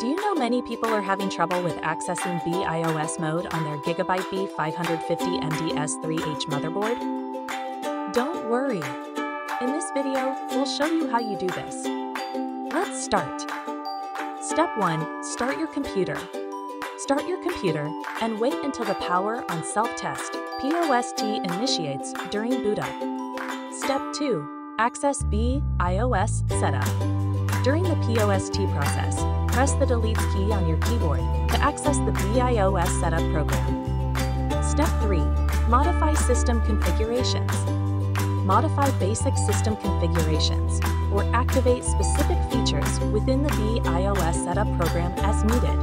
Do you know many people are having trouble with accessing BIOS mode on their Gigabyte B550M DS3H motherboard? Don't worry. In this video, we'll show you how you do this. Let's start. Step 1. Start your computer. Start your computer and wait until the power on self-test (POST) initiates during boot up. Step 2. Access BIOS setup. During the POST process, press the delete key on your keyboard to access the BIOS setup program. Step 3. Modify system configurations. Modify basic system configurations or activate specific features within the BIOS setup program as needed.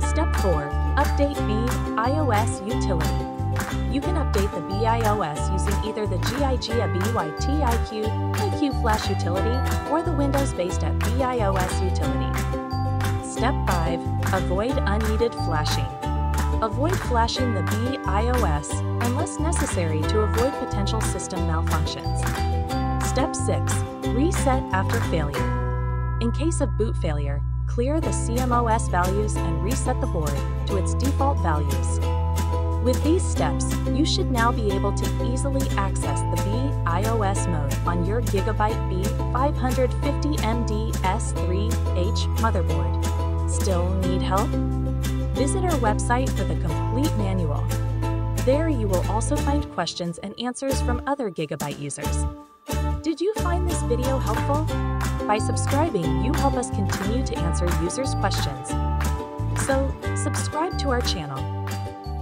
Step 4. Update BIOS utility. You can update the BIOS using either the Gigabyte Q-Flash utility or the Windows-based at BIOS utility. Step 5. Avoid unneeded flashing. Avoid flashing the BIOS unless necessary to avoid potential system malfunctions. Step 6. Reset after failure. In case of boot failure, clear the CMOS values and reset the board to its default values. With these steps, you should now be able to easily access the BIOS mode on your Gigabyte B550M DS3H motherboard. Still need help? Visit our website for the complete manual. There you will also find questions and answers from other Gigabyte users. Did you find this video helpful? By subscribing, you help us continue to answer users' questions. So, subscribe to our channel.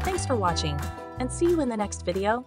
Thanks for watching, and see you in the next video.